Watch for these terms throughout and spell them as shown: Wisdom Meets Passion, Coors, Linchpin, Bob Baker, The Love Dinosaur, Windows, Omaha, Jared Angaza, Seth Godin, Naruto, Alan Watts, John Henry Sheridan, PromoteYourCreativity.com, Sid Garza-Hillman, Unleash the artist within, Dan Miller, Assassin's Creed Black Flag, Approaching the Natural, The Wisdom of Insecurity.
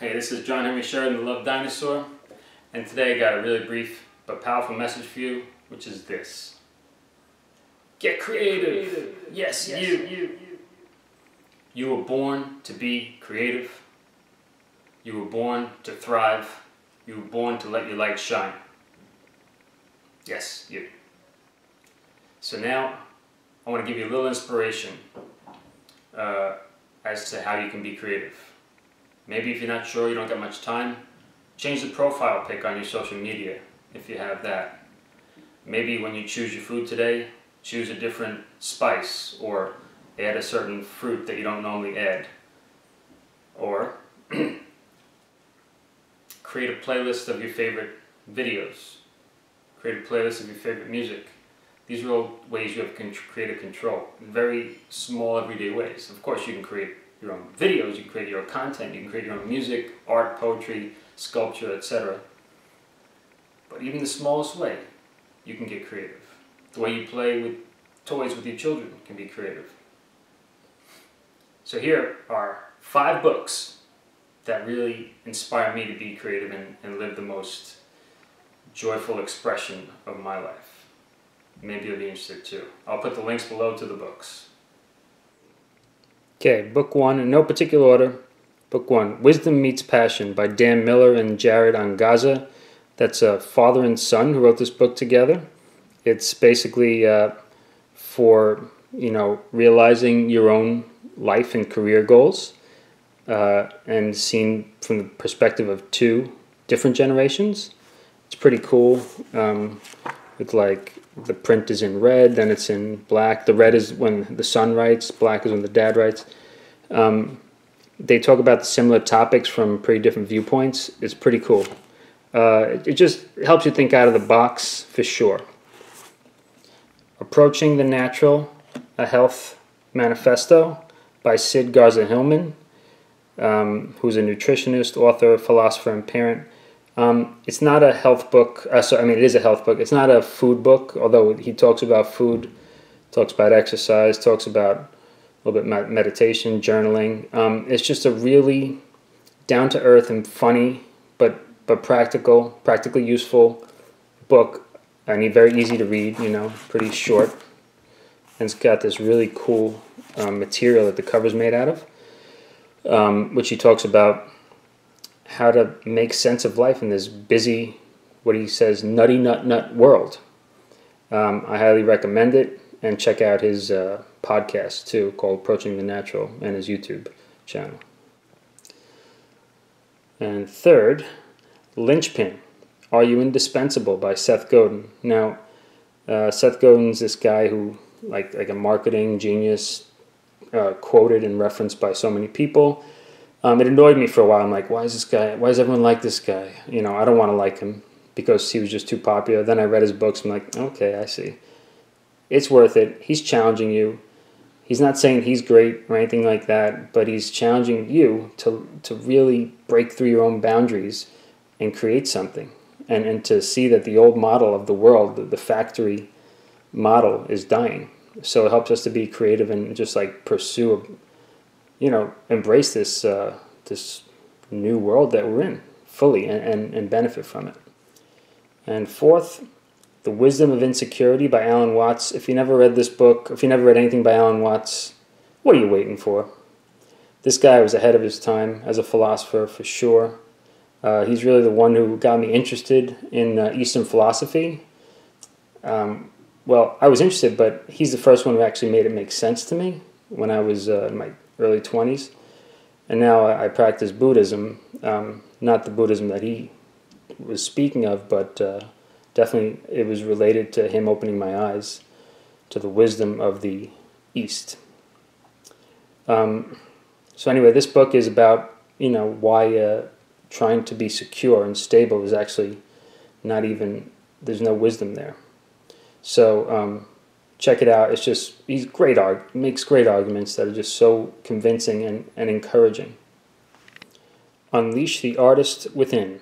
Hey, this is John Henry Sheridan, The Love Dinosaur, and today I got a really brief but powerful message for you, which is this. Get creative! Yes, you were born to be creative. You were born to thrive. You were born to let your light shine. Yes, you. So now, I want to give you a little inspiration as to how you can be creative. Maybe if you're not sure, you don't got much time, change the profile pic on your social media, if you have that. Maybe when you choose your food today, choose a different spice, or add a certain fruit that you don't normally add. Or create a playlist of your favorite videos. Create a playlist of your favorite music. These are all ways you have creative control, very small everyday ways. Of course, you can create your own videos, you can create your own content, you can create your own music, art, poetry, sculpture, etc. But even the smallest way, you can get creative. The way you play with toys with your children can be creative. So here are 5 books that really inspire me to be creative and live the most joyful expression of my life. Maybe you'll be interested too. I'll put the links below to the books. Okay, book one, in no particular order. Book one, Wisdom Meets Passion by Dan Miller and Jared Angaza. That's a father and son who wrote this book together. It's basically for, realizing your own life and career goals, and seen from the perspective of 2 different generations. It's pretty cool, with the print is in red, then it's in black. The red is when the son writes, black is when the dad writes. They talk about similar topics from pretty different viewpoints. It's pretty cool. It just helps you think out of the box for sure. Approaching the Natural, A Health Manifesto by Sid Garza-Hillman, who's a nutritionist, author, philosopher, and parent. It's not a health book. It is a health book. It's not a food book, although he talks about food, talks about exercise, talks about a little bit about meditation, journaling. It's just a really down-to-earth and funny, but practically useful book. Very easy to read. Pretty short, and it's got this really cool material that the cover's made out of, which he talks about. How to make sense of life in this busy, what he says, nutty nut world. I highly recommend it, and check out his podcast too, called Approaching the Natural, and his YouTube channel. And third, Linchpin, Are You Indispensable by Seth Godin. Now, Seth Godin's this guy who, like a marketing genius, quoted and referenced by so many people. It annoyed me for a while. I'm like, why does everyone like this guy? I don't want to like him because he was just too popular. Then I read his books. I'm like, okay, I see. It's worth it. He's challenging you. He's not saying he's great or anything like that, but he's challenging you to really break through your own boundaries and create something. And to see that the old model of the world, the factory model, is dying. So it helps us to be creative and just pursue embrace this this new world that we're in fully and benefit from it. And fourth, The Wisdom of Insecurity by Alan Watts. If you never read this book, if you never read anything by Alan Watts, what are you waiting for? This guy was ahead of his time as a philosopher for sure. He's really the one who got me interested in Eastern philosophy. Well, I was interested, but he's the first one who actually made it make sense to me when I was in my early 20s, and now I practice Buddhism, not the Buddhism that he was speaking of, but definitely it was related to him opening my eyes to the wisdom of the East. So anyway, this book is about why trying to be secure and stable is actually not even, there's no wisdom there. So check it out. It's just, he's great, makes great arguments that are just so convincing and encouraging. Unleash the Artist Within.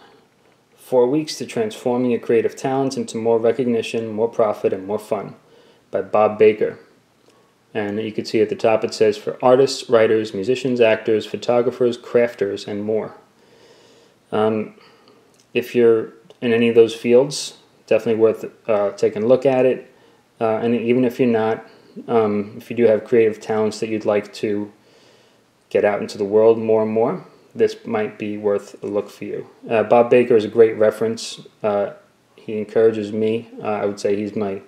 4 Weeks to Transforming Your Creative Talents into More Recognition, More Profit, and More Fun by Bob Baker. And you can see at the top it says for artists, writers, musicians, actors, photographers, crafters, and more. If you're in any of those fields, definitely worth taking a look at it. And even if you're not, if you do have creative talents that you'd like to get out into the world more and more, this might be worth a look for you. Bob Baker is a great reference. He encourages me. I would say he's my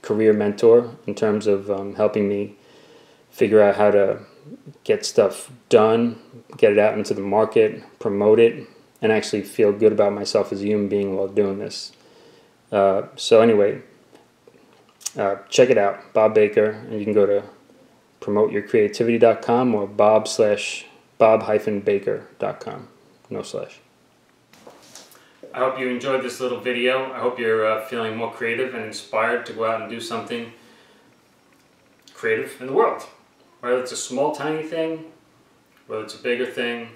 career mentor in terms of helping me figure out how to get stuff done, get it out into the market, promote it, and actually feel good about myself as a human being while doing this. So anyway, check it out, Bob Baker, and you can go to PromoteYourCreativity.com or bob-baker.com. No slash. I hope you enjoyed this little video. I hope you're feeling more creative and inspired to go out and do something creative in the world. Whether it's a small, tiny thing, whether it's a bigger thing,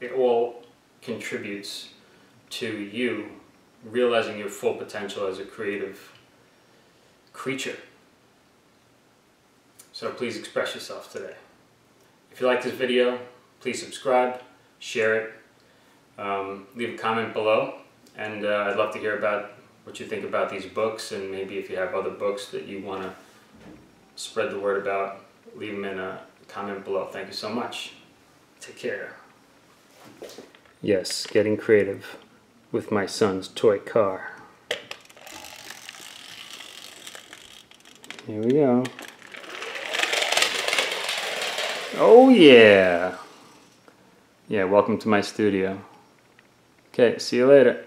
it all contributes to you realizing your full potential as a creative creature. So please express yourself today. If you like this video, please subscribe, share it, leave a comment below, and I'd love to hear about what you think about these books, and maybe if you have other books that you want to spread the word about, leave them in a comment below. Thank you so much. Take care. Yes, getting creative with my son's toy car. Here we go. Oh yeah! Yeah, welcome to my studio. Okay, see you later.